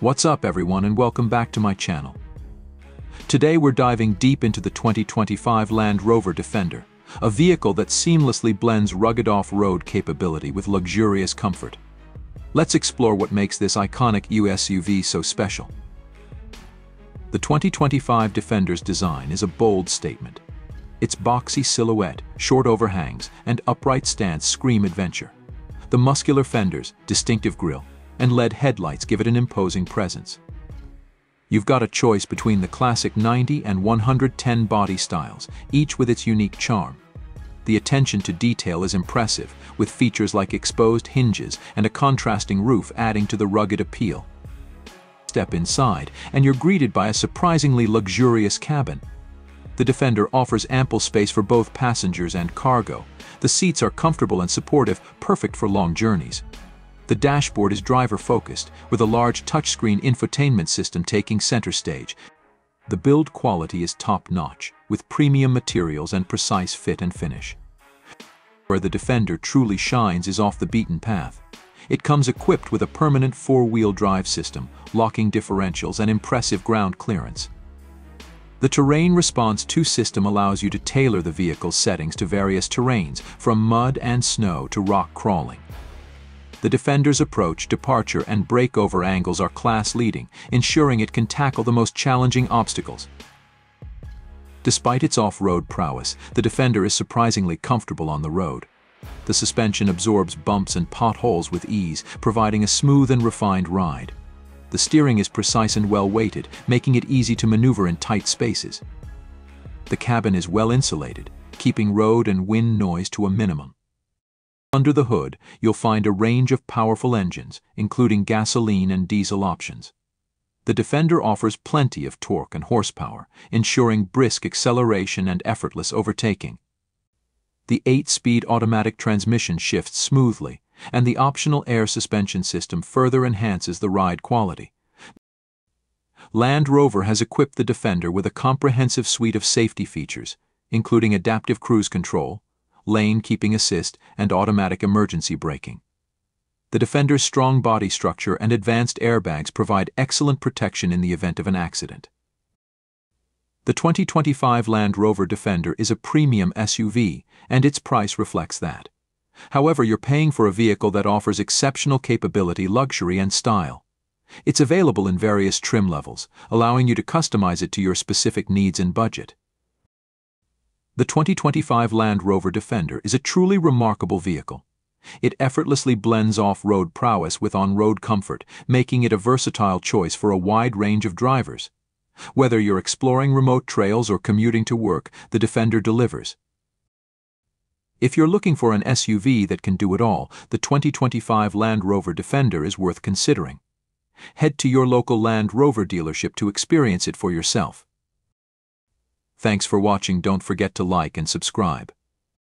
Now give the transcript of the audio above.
What's up everyone and welcome back to my channel. Today we're diving deep into the 2025 Land Rover Defender, a vehicle that seamlessly blends rugged off-road capability with luxurious comfort. Let's explore what makes this iconic USUV so special. The 2025 Defender's design is a bold statement. Its boxy silhouette, short overhangs, and upright stance scream adventure. The muscular fenders, distinctive grille, and LED headlights give it an imposing presence. You've got a choice between the classic 90 and 110 body styles, each with its unique charm. The attention to detail is impressive, with features like exposed hinges and a contrasting roof adding to the rugged appeal. Step inside, and you're greeted by a surprisingly luxurious cabin. The Defender offers ample space for both passengers and cargo. The seats are comfortable and supportive, perfect for long journeys. The dashboard is driver-focused, with a large touchscreen infotainment system taking center stage. The build quality is top-notch, with premium materials and precise fit and finish. Where the Defender truly shines is off the beaten path. It comes equipped with a permanent four-wheel drive system, locking differentials and impressive ground clearance. The Terrain Response 2 system allows you to tailor the vehicle's settings to various terrains, from mud and snow to rock crawling. The Defender's approach, departure, and breakover angles are class-leading, ensuring it can tackle the most challenging obstacles. Despite its off-road prowess, the Defender is surprisingly comfortable on the road. The suspension absorbs bumps and potholes with ease, providing a smooth and refined ride. The steering is precise and well-weighted, making it easy to maneuver in tight spaces. The cabin is well-insulated, keeping road and wind noise to a minimum. Under the hood, you'll find a range of powerful engines, including gasoline and diesel options. The Defender offers plenty of torque and horsepower, ensuring brisk acceleration and effortless overtaking. The 8-speed automatic transmission shifts smoothly, and the optional air suspension system further enhances the ride quality. Land Rover has equipped the Defender with a comprehensive suite of safety features, including adaptive cruise control, lane keeping assist, and automatic emergency braking. The Defender's strong body structure and advanced airbags provide excellent protection in the event of an accident. The 2025 Land Rover Defender is a premium SUV, and its price reflects that. However, you're paying for a vehicle that offers exceptional capability, luxury, and style. It's available in various trim levels, allowing you to customize it to your specific needs and budget. The 2025 Land Rover Defender is a truly remarkable vehicle. It effortlessly blends off-road prowess with on-road comfort, making it a versatile choice for a wide range of drivers. Whether you're exploring remote trails or commuting to work, the Defender delivers. If you're looking for an SUV that can do it all, the 2025 Land Rover Defender is worth considering. Head to your local Land Rover dealership to experience it for yourself. Thanks for watching. Don't forget to like and subscribe.